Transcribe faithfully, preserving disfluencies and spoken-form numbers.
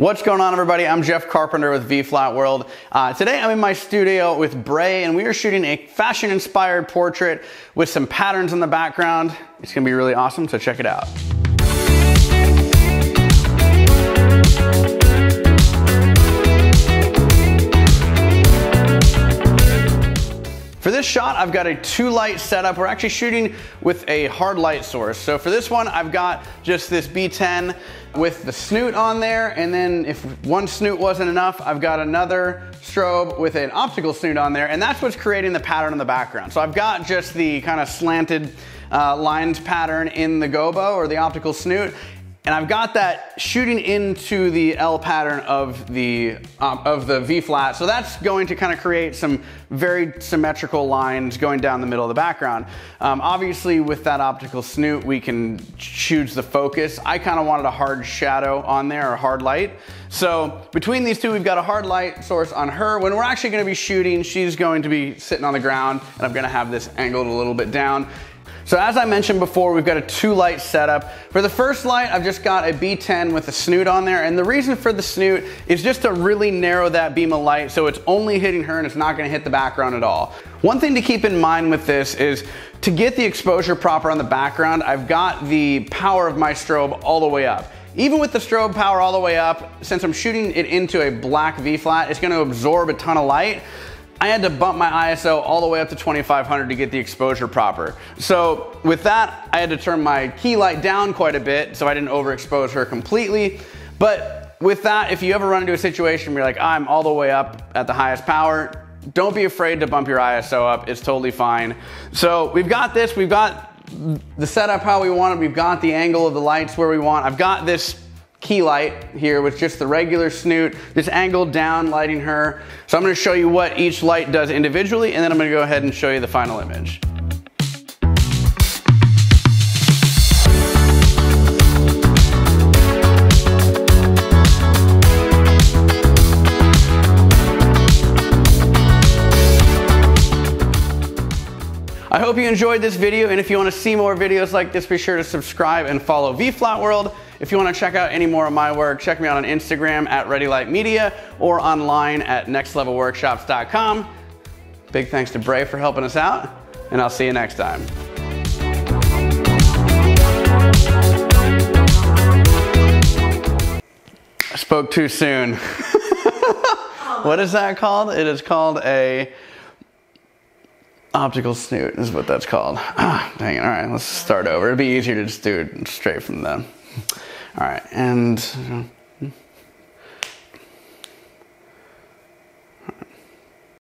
What's going on, everybody? I'm Jeff Carpenter with V-Flat World. Uh, today I'm in my studio with Bray and we are shooting a fashion inspired portrait with some patterns in the background. It's gonna be really awesome, so check it out. For this shot, I've got a two light setup. We're actually shooting with a hard light source. So for this one, I've got just this B ten with the snoot on there. And then if one snoot wasn't enough, I've got another strobe with an optical snoot on there. And that's what's creating the pattern in the background. So I've got just the kind of slanted uh, lined pattern in the gobo or the optical snoot. And I've got that shooting into the L pattern of the um, of the V flat. So that's going to kind of create some very symmetrical lines going down the middle of the background. Um, obviously with that optical snoot, we can choose the focus. I kind of wanted a hard shadow on there or hard light. So between these two, we've got a hard light source on her. When we're actually gonna be shooting, she's going to be sitting on the ground and I'm gonna have this angled a little bit down. So as I mentioned before, we've got a two light setup. For the first light, I've just got a B ten with a snoot on there. And the reason for the snoot is just to really narrow that beam of light so it's only hitting her and it's not gonna hit the background at all. One thing to keep in mind with this is to get the exposure proper on the background, I've got the power of my strobe all the way up. Even with the strobe power all the way up, since I'm shooting it into a black V-flat, it's gonna absorb a ton of light. I had to bump my I S O all the way up to twenty-five hundred to get the exposure proper. So with that, I had to turn my key light down quite a bit so I didn't overexpose her completely. But with that, if you ever run into a situation where you're like, I'm all the way up at the highest power, don't be afraid to bump your I S O up, it's totally fine. So we've got this, we've got the setup how we want it, we've got the angle of the lights where we want. I've got this key light here with just the regular snoot, just angled down lighting her. So I'm gonna show you what each light does individually and then I'm gonna go ahead and show you the final image. I hope you enjoyed this video, and if you want to see more videos like this, be sure to subscribe and follow V-Flat World. If you want to check out any more of my work, check me out on Instagram at ReadyLightMedia or online at next level workshops dot com. Big thanks to Bray for helping us out, and I'll see you next time. I spoke too soon. What is that called? It is called a optical snoot is what that's called. Ah, dang it, all right, let's start over. It'd be easier to just do it straight from them. All right, and